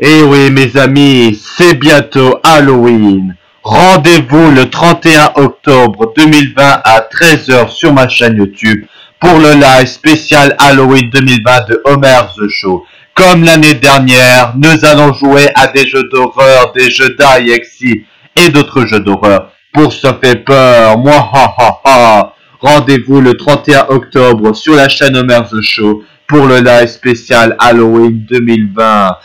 Eh oui mes amis, c'est bientôt Halloween. Rendez-vous le 31 octobre 2020 à 13h sur ma chaîne YouTube pour le live spécial Halloween 2020 de Homer The Show. Comme l'année dernière, nous allons jouer à des jeux d'horreur, des jeux d'IXI et d'autres jeux d'horreur pour se faire peur. Mouahaha. Rendez-vous le 31 octobre sur la chaîne Homer The Show pour le live spécial Halloween 2020.